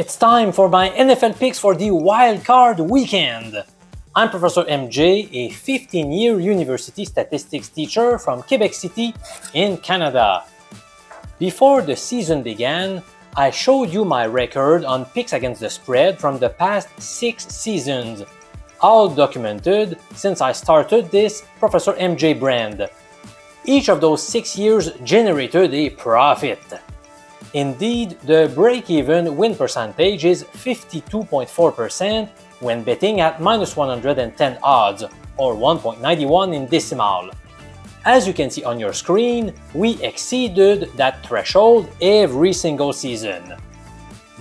It's time for my NFL picks for the wild card weekend. I'm Professor MJ, a 15-year university statistics teacher from Quebec City in Canada. Before the season began, I showed you my record on picks against the spread from the past 6 seasons, all documented since I started this Professor MJ brand. Each of those 6 years generated a profit. Indeed, the break-even win percentage is 52.4% when betting at -110 odds, or 1.91 in decimal. As you can see on your screen, we exceeded that threshold every single season.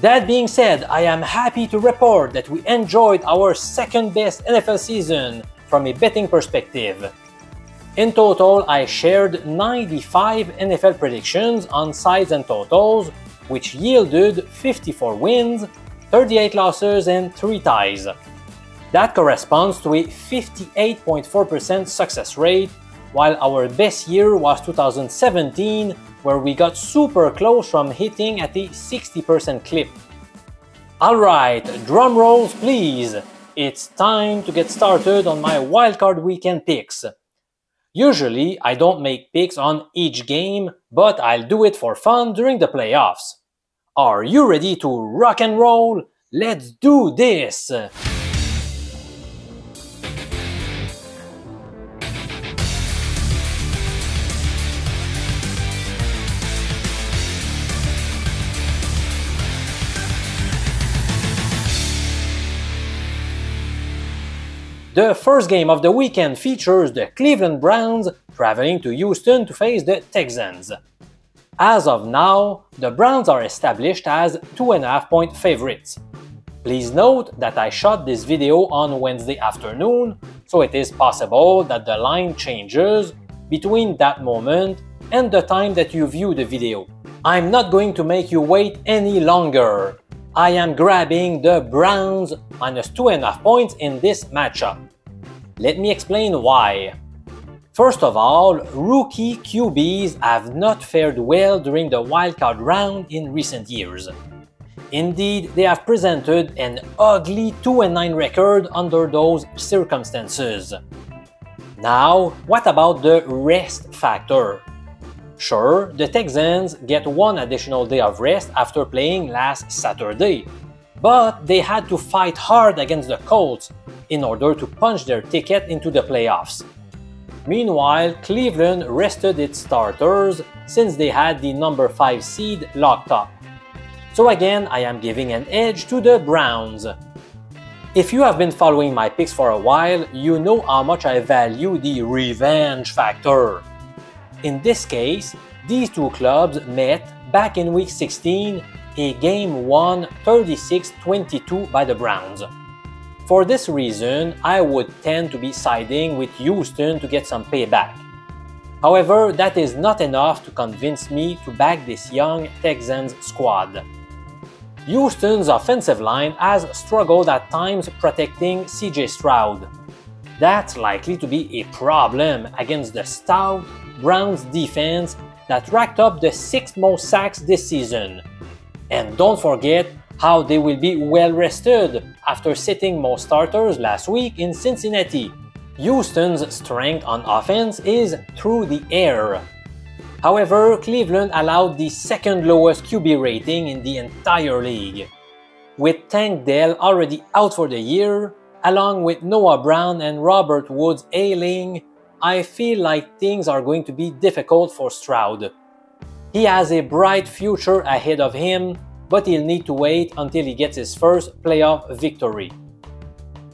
That being said, I am happy to report that we enjoyed our second-best NFL season from a betting perspective. In total, I shared 95 NFL predictions on sides and totals, which yielded 54 wins, 38 losses, and 3 ties. That corresponds to a 58.4% success rate, while our best year was 2017, where we got super close from hitting at a 60% clip. Alright, drum rolls please! It's time to get started on my wildcard weekend picks. Usually, I don't make picks on each game, but I'll do it for fun during the playoffs. Are you ready to rock and roll? Let's do this! The first game of the weekend features the Cleveland Browns traveling to Houston to face the Texans. As of now, the Browns are established as 2.5-point favorites. Please note that I shot this video on Wednesday afternoon, so it is possible that the line changes between that moment and the time that you view the video. I'm not going to make you wait any longer. I am grabbing the Browns -2.5 points in this matchup. Let me explain why. First of all, rookie QBs have not fared well during the wildcard round in recent years. Indeed, they have presented an ugly 2-9 record under those circumstances. Now, what about the rest factor? Sure, the Texans get 1 additional day of rest after playing last Saturday, but they had to fight hard against the Colts in order to punch their ticket into the playoffs. Meanwhile, Cleveland rested its starters since they had the number 5 seed locked up. So again, I am giving an edge to the Browns. If you have been following my picks for a while, you know how much I value the revenge factor. In this case, these two clubs met back in Week 16, a game won 36-22 by the Browns. For this reason, I would tend to be siding with Houston to get some payback. However, that is not enough to convince me to back this young Texans squad. Houston's offensive line has struggled at times protecting CJ Stroud. That's likely to be a problem against the stout Browns defense that racked up the 6th most sacks this season. And don't forget how they will be well rested after sitting most starters last week in Cincinnati. Houston's strength on offense is through the air. However, Cleveland allowed the 2nd lowest QB rating in the entire league. With Tank Dell already out for the year, along with Noah Brown and Robert Woods ailing, I feel like things are going to be difficult for Stroud. He has a bright future ahead of him, but he'll need to wait until he gets his first playoff victory.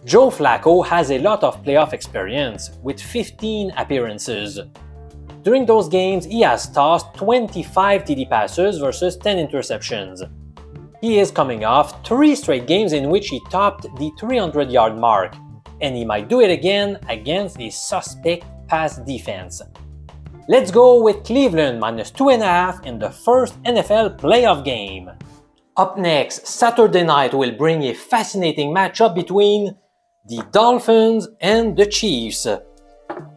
Joe Flacco has a lot of playoff experience, with 15 appearances. During those games, he has tossed 25 TD passes versus 10 interceptions. He is coming off 3 straight games in which he topped the 300-yard mark, and he might do it again against a suspect pass defense. Let's go with Cleveland -2.5 in the first NFL playoff game. Up next, Saturday night will bring a fascinating matchup between the Dolphins and the Chiefs.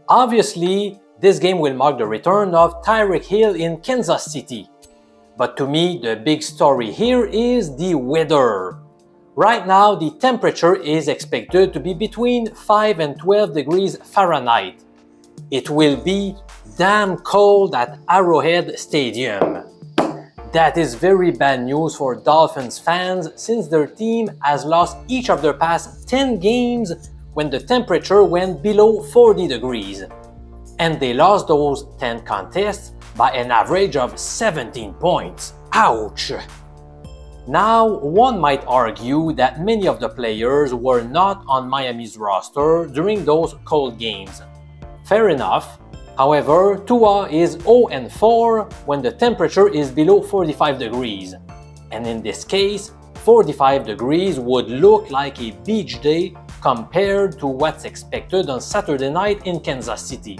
Obviously, this game will mark the return of Tyreek Hill in Kansas City. But to me, the big story here is the weather. Right now, the temperature is expected to be between 5 and 12 degrees Fahrenheit. It will be damn cold at Arrowhead Stadium. That is very bad news for Dolphins fans since their team has lost each of their past 10 games when the temperature went below 40 degrees. And they lost those 10 contests by an average of 17 points. Ouch! Now, one might argue that many of the players were not on Miami's roster during those cold games. Fair enough. However, Tua is 0-4 when the temperature is below 45 degrees. And in this case, 45 degrees would look like a beach day compared to what's expected on Saturday night in Kansas City.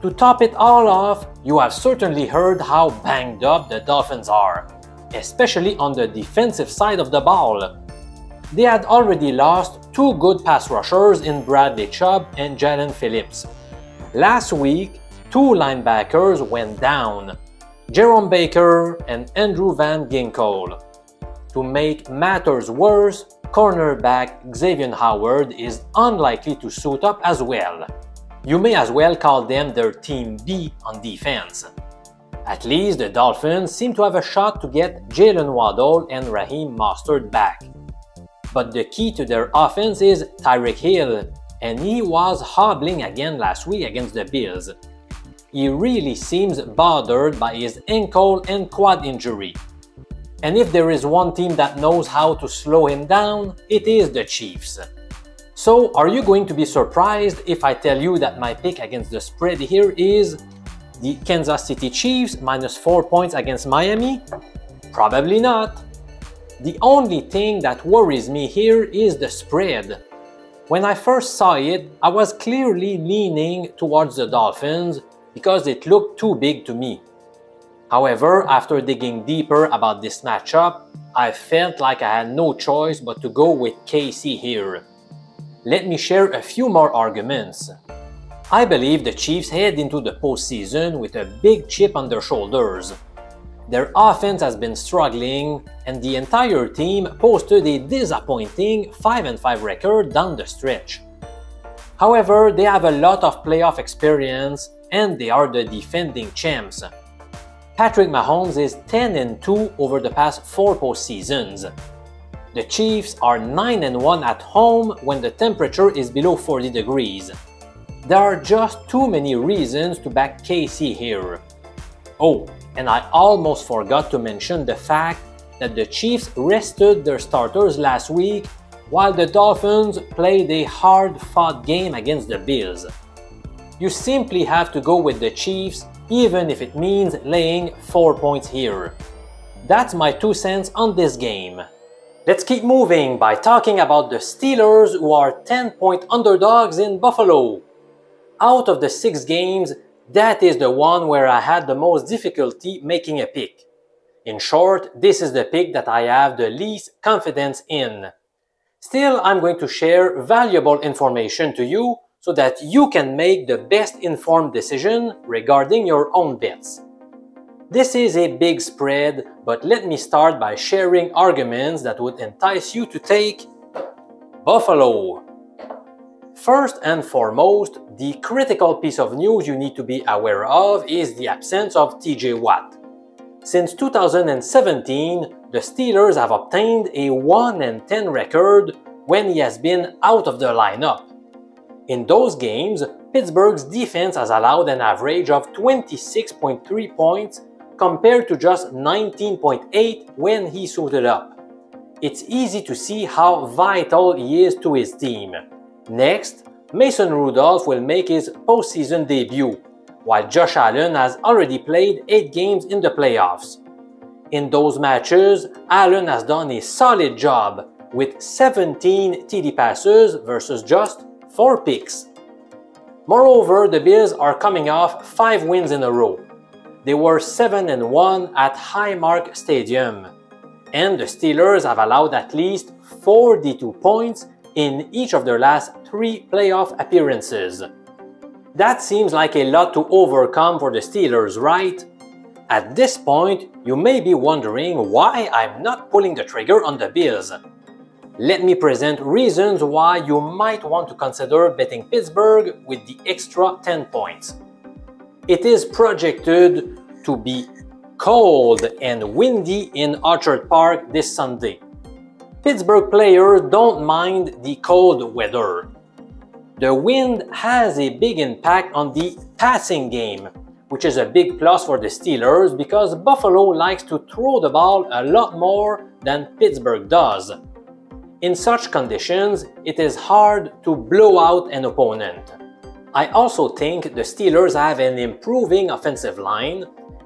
To top it all off, you have certainly heard how banged up the Dolphins are, especially on the defensive side of the ball. They had already lost two good pass rushers in Bradley Chubb and Jalen Phillips. Last week, two linebackers went down, Jerome Baker and Andrew Van Ginkel. To make matters worse, cornerback Xavier Howard is unlikely to suit up as well. You may as well call them their Team B on defense. At least the Dolphins seem to have a shot to get Jalen Waddle and Raheem Mostert back. But the key to their offense is Tyreek Hill, and he was hobbling again last week against the Bills. He really seems bothered by his ankle and quad injury. And if there is one team that knows how to slow him down, it is the Chiefs. So are you going to be surprised if I tell you that my pick against the spread here is the Kansas City Chiefs minus 4 points against Miami? Probably not. The only thing that worries me here is the spread. When I first saw it, I was clearly leaning towards the Dolphins because it looked too big to me. However, after digging deeper about this matchup, I felt like I had no choice but to go with KC here. Let me share a few more arguments. I believe the Chiefs head into the postseason with a big chip on their shoulders. Their offense has been struggling, and the entire team posted a disappointing 5-5 record down the stretch. However, they have a lot of playoff experience, and they are the defending champs. Patrick Mahomes is 10-2 over the past 4 postseasons. The Chiefs are 9-1 at home when the temperature is below 40 degrees. There are just too many reasons to back KC here. Oh, and I almost forgot to mention the fact that the Chiefs rested their starters last week while the Dolphins played a hard-fought game against the Bills. You simply have to go with the Chiefs, even if it means laying 4 points here. That's my 2 cents on this game. Let's keep moving by talking about the Steelers, who are 10-point underdogs in Buffalo. Out of the 6 games, that is the one where I had the most difficulty making a pick. In short, this is the pick that I have the least confidence in. Still, I'm going to share valuable information to you so that you can make the best informed decision regarding your own bets. This is a big spread, but let me start by sharing arguments that would entice you to take Buffalo. First and foremost, the critical piece of news you need to be aware of is the absence of T.J. Watt. Since 2017, the Steelers have obtained a 1-10 record when he has been out of the lineup. In those games, Pittsburgh's defense has allowed an average of 26.3 points compared to just 19.8 when he suited up. It's easy to see how vital he is to his team. Next, Mason Rudolph will make his postseason debut, while Josh Allen has already played 8 games in the playoffs. In those matches, Allen has done a solid job, with 17 TD passes versus just 4 picks. Moreover, the Bills are coming off 5 wins in a row. They were 7-1 at Highmark Stadium, and the Steelers have allowed at least 42 points in each of their last 3 playoff appearances. That seems like a lot to overcome for the Steelers, right? At this point, You may be wondering why I'm not pulling the trigger on the Bills. Let me present reasons why you might want to consider betting Pittsburgh with the extra 10 points. It is projected to be cold and windy in Orchard Park this Sunday. Pittsburgh players don't mind the cold weather. The wind has a big impact on the passing game, which is a big plus for the Steelers because Buffalo likes to throw the ball a lot more than Pittsburgh does. In such conditions, it is hard to blow out an opponent. I also think the Steelers have an improving offensive line,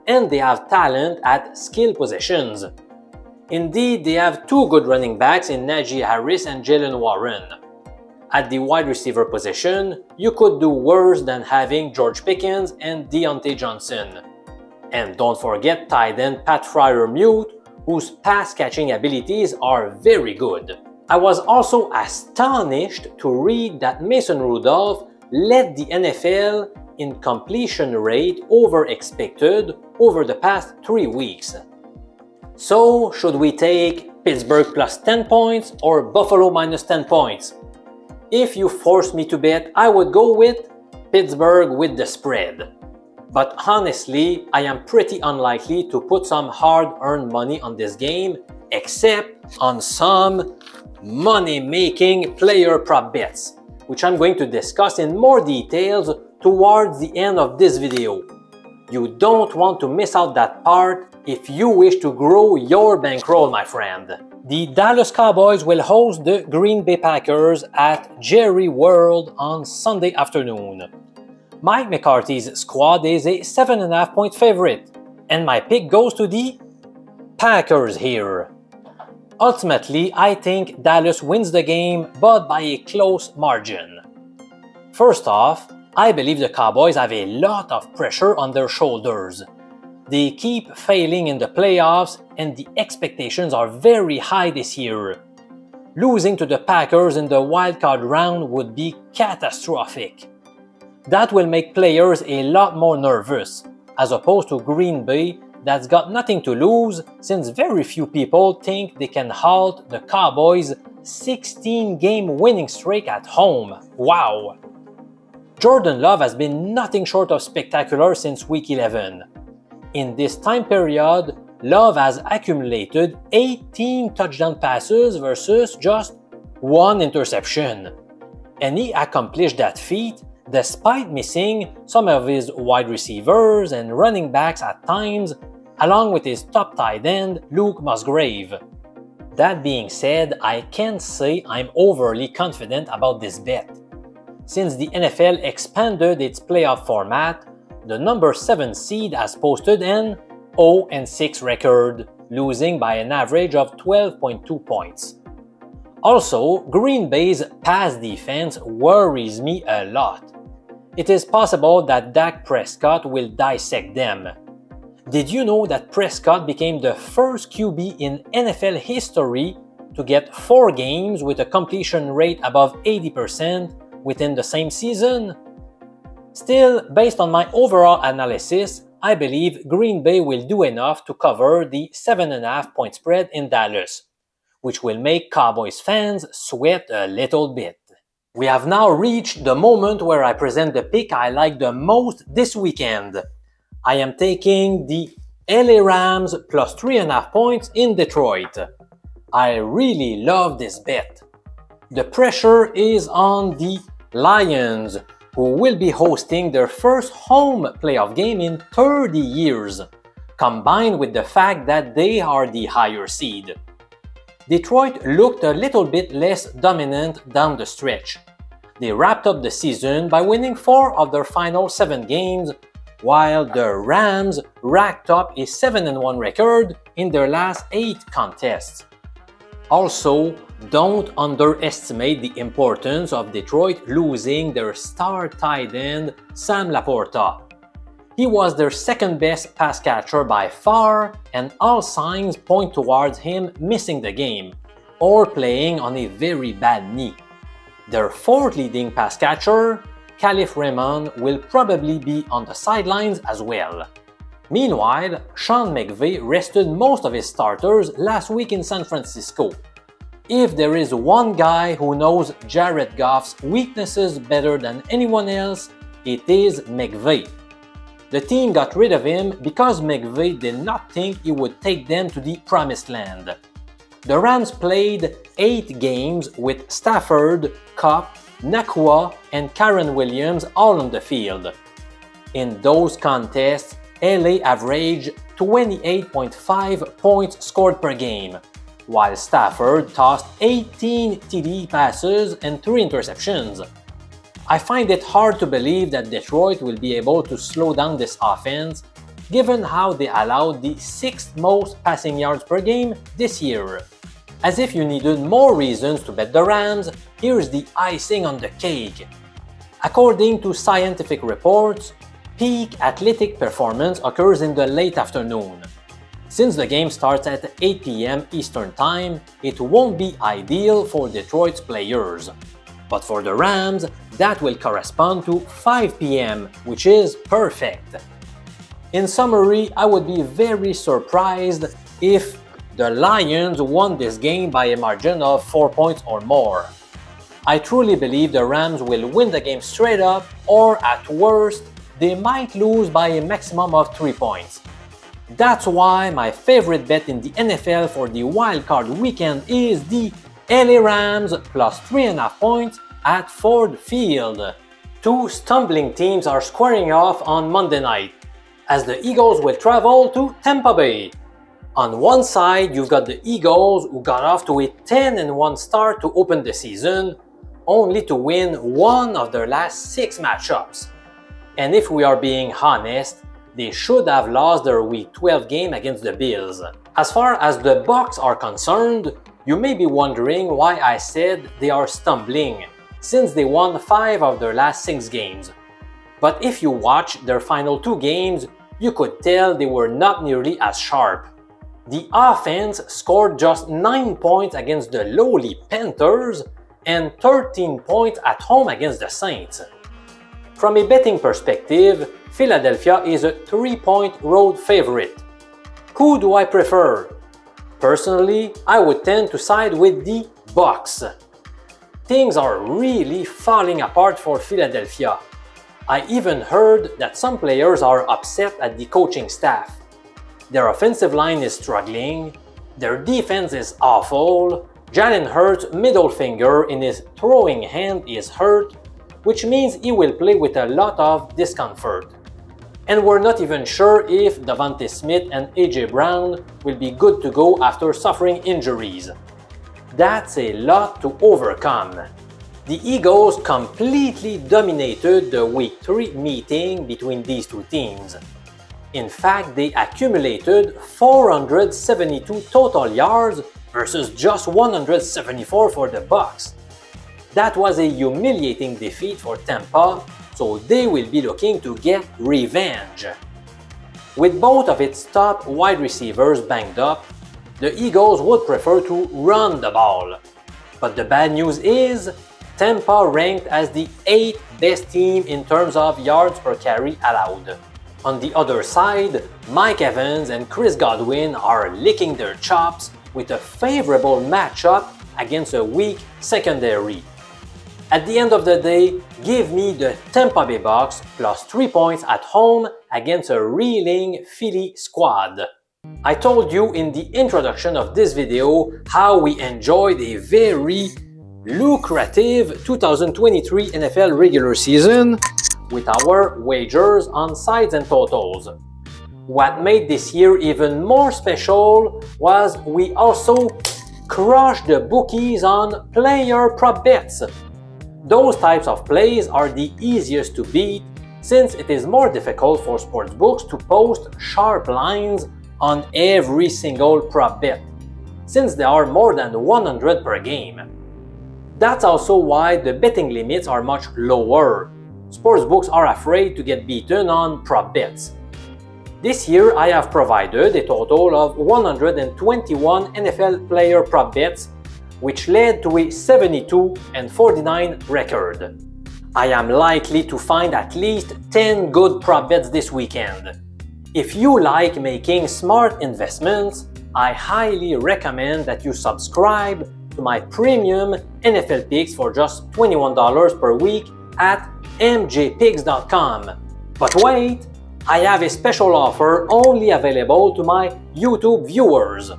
and they have talent at skill positions. Indeed, they have two good running backs in Najee Harris and Jalen Warren. At the wide receiver position, you could do worse than having George Pickens and Deontay Johnson. And don't forget tight end Pat Freiermuth, whose pass-catching abilities are very good. I was also astonished to read that Mason Rudolph led the NFL in completion rate over expected over the past 3 weeks. So, should we take Pittsburgh plus 10 points or Buffalo minus 10 points? If you forced me to bet, I would go with Pittsburgh with the spread. But honestly, I am pretty unlikely to put some hard-earned money on this game, except on some money-making player prop bets, which I'm going to discuss in more details towards the end of this video. You don't want to miss out that part if you wish to grow your bankroll, my friend. The Dallas Cowboys will host the Green Bay Packers at Jerry World on Sunday afternoon. Mike McCarthy's squad is a 7.5-point favorite, and my pick goes to the Packers here. Ultimately, I think Dallas wins the game, but by a close margin. First off, I believe the Cowboys have a lot of pressure on their shoulders. They keep failing in the playoffs, and the expectations are very high this year. Losing to the Packers in the wildcard round would be catastrophic. That will make players a lot more nervous, as opposed to Green Bay that's got nothing to lose since very few people think they can halt the Cowboys' 16-game winning streak at home. Wow! Jordan Love has been nothing short of spectacular since Week 11. In this time period, Love has accumulated 18 touchdown passes versus just one interception. And he accomplished that feat despite missing some of his wide receivers and running backs at times, along with his top tight end, Luke Musgrave. That being said, I can't say I'm overly confident about this bet. Since the NFL expanded its playoff format, the number 7 seed has posted an 0-6 record, losing by an average of 12.2 points. Also, Green Bay's pass defense worries me a lot. It is possible that Dak Prescott will dissect them. Did you know that Prescott became the first QB in NFL history to get 4 games with a completion rate above 80% within the same season? Still, based on my overall analysis, I believe Green Bay will do enough to cover the 7.5-point spread in Dallas, which will make Cowboys fans sweat a little bit. We have now reached the moment where I present the pick I like the most this weekend. I am taking the LA Rams plus 3.5 points in Detroit. I really love this bet. The pressure is on the Lions, who will be hosting their first home playoff game in 30 years, combined with the fact that they are the higher seed. Detroit looked a little bit less dominant down the stretch. They wrapped up the season by winning 4 of their final 7 games, while the Rams racked up a 7-1 record in their last 8 contests. Also, don't underestimate the importance of Detroit losing their star tight end Sam Laporta. He was their second-best pass catcher by far, and all signs point towards him missing the game or playing on a very bad knee. Their fourth leading pass catcher, Calif Raymond, will probably be on the sidelines as well. Meanwhile, Sean McVay rested most of his starters last week in San Francisco. If there is one guy who knows Jared Goff's weaknesses better than anyone else, it is McVay. The team got rid of him because McVay did not think he would take them to the promised land. The Rams played 8 games with Stafford, Cup, Nakua and Kyren Williams all on the field. In those contests, LA averaged 28.5 points scored per game, while Stafford tossed 18 TD passes and 3 interceptions. I find it hard to believe that Detroit will be able to slow down this offense, given how they allowed the 6th most passing yards per game this year. As if you needed more reasons to bet the Rams, here's the icing on the cake. According to scientific reports, peak athletic performance occurs in the late afternoon. Since the game starts at 8 p.m. Eastern Time, it won't be ideal for Detroit's players. But for the Rams, that will correspond to 5 p.m., which is perfect. In summary, I would be very surprised if the Lions won this game by a margin of 4 points or more. I truly believe the Rams will win the game straight up, or at worst, they might lose by a maximum of 3 points. That's why my favorite bet in the NFL for the wildcard weekend is the LA Rams plus 3.5 points at Ford Field. 2 stumbling teams are squaring off on Monday night, as the Eagles will travel to Tampa Bay. On one side, you've got the Eagles, who got off to a 10-1 start to open the season, only to win 1 of their last 6 matchups. And if we are being honest, they should have lost their Week 12 game against the Bills. As far as the Bucs are concerned, you may be wondering why I said they are stumbling, since they won 5 of their last 6 games. But if you watch their final 2 games, you could tell they were not nearly as sharp. The offense scored just 9 points against the lowly Panthers and 13 points at home against the Saints. From a betting perspective, Philadelphia is a 3-point road favorite. Who do I prefer? Personally, I would tend to side with the Bucs. Things are really falling apart for Philadelphia. I even heard that some players are upset at the coaching staff. Their offensive line is struggling, their defense is awful, Jalen Hurts' middle finger in his throwing hand is hurt, which means he will play with a lot of discomfort. And we're not even sure if Devontae Smith and A.J. Brown will be good to go after suffering injuries. That's a lot to overcome. The Eagles completely dominated the Week 3 meeting between these 2 teams. In fact, they accumulated 472 total yards versus just 174 for the Bucs. That was a humiliating defeat for Tampa, so they will be looking to get revenge. With both of its top wide receivers banged up, the Eagles would prefer to run the ball. But the bad news is, Tampa ranked as the 8th best team in terms of yards per carry allowed. On the other side, Mike Evans and Chris Godwin are licking their chops with a favorable matchup against a weak secondary. At the end of the day, give me the Tampa Bay Bucs plus 3 points at home against a reeling Philly squad. I told you in the introduction of this video how we enjoyed a very lucrative 2023 NFL regular season with our wagers on sides and totals. What made this year even more special was we also crushed the bookies on player prop bets. Those types of plays are the easiest to beat, since it is more difficult for sportsbooks to post sharp lines on every single prop bet, since there are more than 100 per game. That's also why the betting limits are much lower. Sportsbooks are afraid to get beaten on prop bets. This year, I have provided a total of 121 NFL player prop bets, which led to a 72-49 record. I am likely to find at least 10 good prop bets this weekend. If you like making smart investments, I highly recommend that you subscribe to my premium NFL picks for just $21 per week at mjpicks.com. But wait, I have a special offer only available to my YouTube viewers.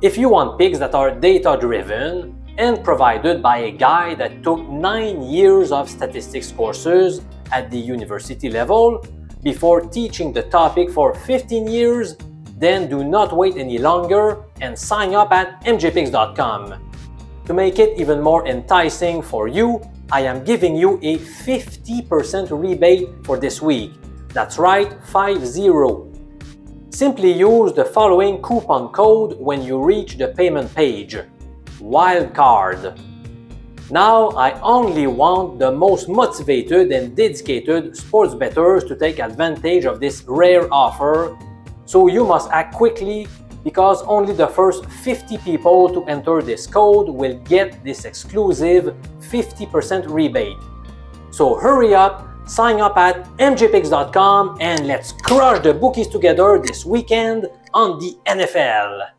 If you want picks that are data-driven and provided by a guy that took 9 years of statistics courses at the university level before teaching the topic for 15 years, then do not wait any longer and sign up at mjpicks.com. To make it even more enticing for you, I am giving you a 50% rebate for this week. That's right, 50. Simply use the following coupon code when you reach the payment page: wildcard. Now I only want the most motivated and dedicated sports bettors to take advantage of this rare offer, so you must act quickly because only the first 50 people to enter this code will get this exclusive 50% rebate. So hurry up, sign up at mjpicks.com, and let's crush the bookies together this weekend on the NFL!